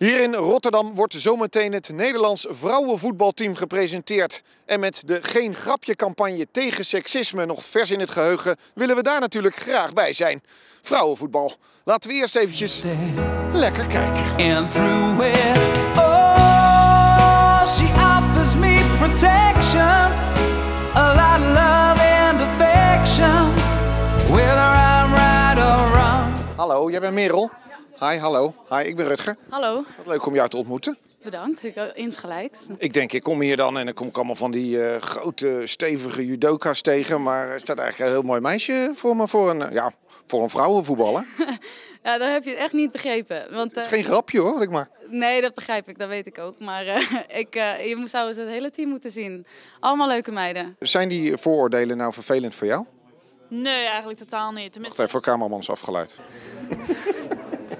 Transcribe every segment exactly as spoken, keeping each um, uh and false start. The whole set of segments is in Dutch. Hier in Rotterdam wordt zometeen het Nederlands vrouwenvoetbalteam gepresenteerd. En met de Geen Grapje-campagne tegen seksisme nog vers in het geheugen willen we daar natuurlijk graag bij zijn. Vrouwenvoetbal. Laten we eerst eventjes lekker kijken. And through it, oh, she offers me protection, a lot of love and affection, whether I'm right or wrong. Hallo, jij bent Meryl. Hi, hallo. Hi, ik ben Rutger. Hallo. Wat leuk om jou te ontmoeten. Bedankt, ik, insgelijks. Ik denk, ik kom hier dan en dan kom ik allemaal van die uh, grote, stevige judoka's tegen. Maar er staat eigenlijk een heel mooi meisje voor me, voor een, ja, voor een vrouwenvoetballer. Ja, dan heb je het echt niet begrepen. Want, uh, het is geen grapje hoor, wat ik maak. Nee, dat begrijp ik, dat weet ik ook. Maar uh, ik, uh, je zou eens het hele team moeten zien. Allemaal leuke meiden. Zijn die vooroordelen nou vervelend voor jou? Nee, eigenlijk totaal niet. Tenminste... Wacht even, voor cameramans afgeleid.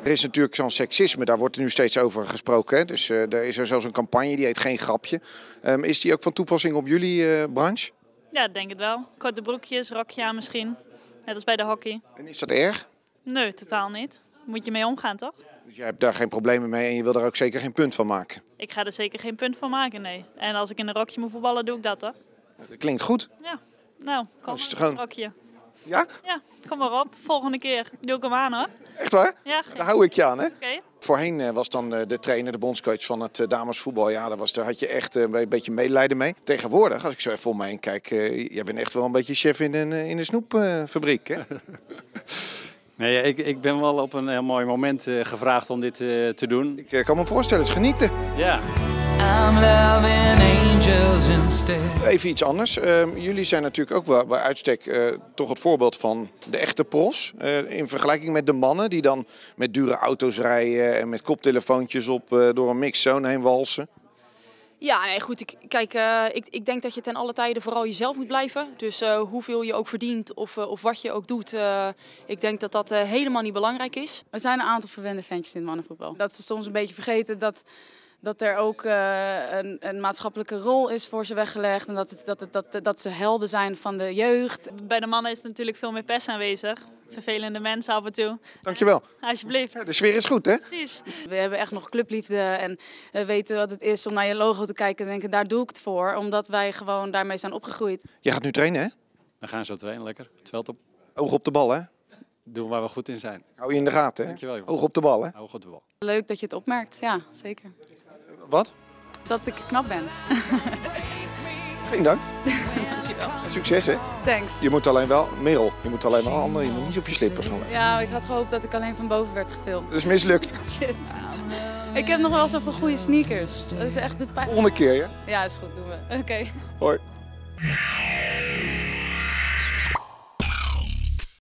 Er is natuurlijk zo'n seksisme, daar wordt er nu steeds over gesproken. Hè? Dus uh, er is er zelfs een campagne, die heet Geen Grapje. Um, is die ook van toepassing op jullie uh, branche? Ja, ik denk het wel. Korte broekjes, rokje aan misschien. Net als bij de hockey. En is dat erg? Nee, totaal niet. Moet je mee omgaan, toch? Dus jij hebt daar geen problemen mee en je wil daar ook zeker geen punt van maken? Ik ga er zeker geen punt van maken, nee. En als ik in een rokje moet voetballen, doe ik dat, toch? Dat klinkt goed. Ja, nou, kom maar gewoon... een rokje. Ja? Ja, kom maar op. Volgende keer doe ik hem aan, hoor. Echt waar? Ja. Daar hou ik je aan, hè? Okay. Voorheen was dan de trainer, de bondscoach van het damesvoetbal. Ja, daar, was, daar had je echt een beetje medelijden mee. Tegenwoordig, als ik zo even om me heen kijk, uh, jij bent echt wel een beetje chef in een, in een snoepfabriek, hè? Nee, ik, ik ben wel op een heel mooi moment uh, gevraagd om dit uh, te doen. Ik uh, kan me voorstellen, het is genieten. Ja. I'm loving angels instead. Even iets anders. Uh, jullie zijn natuurlijk ook wel bij uitstek uh, toch het voorbeeld van de echte profs. Uh, in vergelijking met de mannen die dan met dure auto's rijden en met koptelefoontjes op uh, door een mixzone heen walsen. Ja, nee, goed. Ik, kijk, uh, ik, ik denk dat je ten alle tijde vooral jezelf moet blijven. Dus uh, hoeveel je ook verdient of, uh, of wat je ook doet, uh, ik denk dat dat uh, helemaal niet belangrijk is. Er zijn een aantal verwende ventjes in het mannenvoetbal. Dat ze soms een beetje vergeten dat... Dat er ook uh, een, een maatschappelijke rol is voor ze weggelegd en dat, het, dat, het, dat, dat ze helden zijn van de jeugd. Bij de mannen is het natuurlijk veel meer pers aanwezig. Vervelende mensen af en toe. Dankjewel. En, alsjeblieft. Ja, de sfeer is goed, hè? Precies. We hebben echt nog clubliefde en we weten wat het is om naar je logo te kijken en denken, daar doe ik het voor. Omdat wij gewoon daarmee zijn opgegroeid. Je gaat nu trainen, hè? We gaan zo trainen, lekker. Het veld op. Oog op de bal, hè? Doen waar we goed in zijn. Hou je in de gaten, hè? Dankjewel. Oog op de bal, hè? Oog op de bal. Leuk dat je het opmerkt, ja, zeker. Wat? Dat ik knap ben. Geen dank. Dankjewel. Succes, hè? Thanks. Je moet alleen wel, Merel, je moet alleen wel handen, je moet niet op je slippers gaan. Ja, ik had gehoopt dat ik alleen van boven werd gefilmd. Dat is mislukt. Shit. Ik heb nog wel zoveel goede sneakers. Dat is echt de pijn. Volgende keer, hè? Ja, is goed, doen we. Oké. Okay. Hoi.